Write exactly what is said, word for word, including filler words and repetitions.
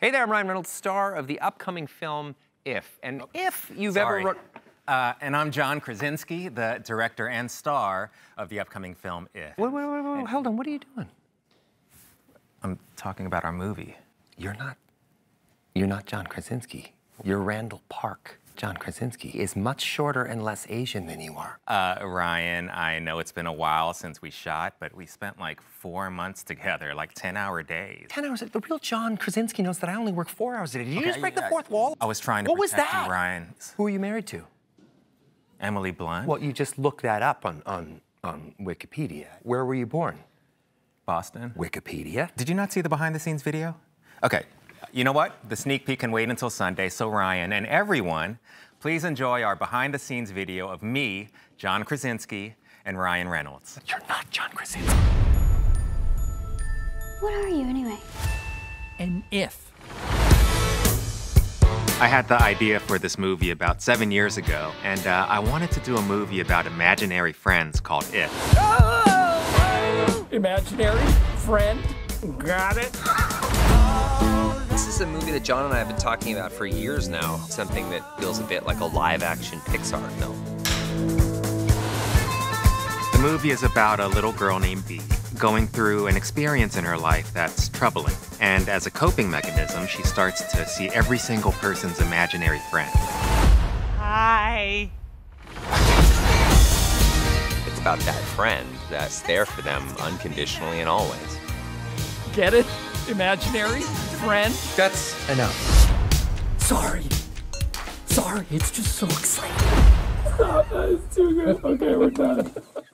Hey there, I'm Ryan Reynolds, star of the upcoming film IF. And oh, if you've sorry. ever... Uh, and I'm John Krasinski, the director and star of the upcoming film IF. Wait, wait, wait, wait, hold on, what are you doing? I'm talking about our movie. You're not... You're not John Krasinski. You're Randall Park. John Krasinski is much shorter and less Asian than you are. Uh, Ryan, I know it's been a while since we shot, but we spent like four months together, like ten-hour days. ten hours? The real John Krasinski knows that I only work four hours a day. Did okay, you just break I, the fourth I, wall? I was trying to what protect was that? you, Ryan. Who are you married to? Emily Blunt. Well, you just looked that up on, on, on Wikipedia. Where were you born? Boston. Wikipedia? Did you not see the behind-the-scenes video? Okay. You know what? The sneak peek can wait until Sunday, so Ryan and everyone, please enjoy our behind-the-scenes video of me, John Krasinski, and Ryan Reynolds. But you're not John Krasinski. What are you, anyway? An if. I had the idea for this movie about seven years ago, and uh, I wanted to do a movie about imaginary friends called If. Oh! Imaginary friend? Got it? This is a movie that John and I have been talking about for years now. Something that feels a bit like a live-action Pixar film. The movie is about a little girl named Bea going through an experience in her life that's troubling. And as a coping mechanism, she starts to see every single person's imaginary friend. Hi. It's about that friend that's there for them unconditionally and always. Get it? Imaginary friend? That's enough. Sorry. Sorry, it's just so exciting. That's too good. Okay, we're done.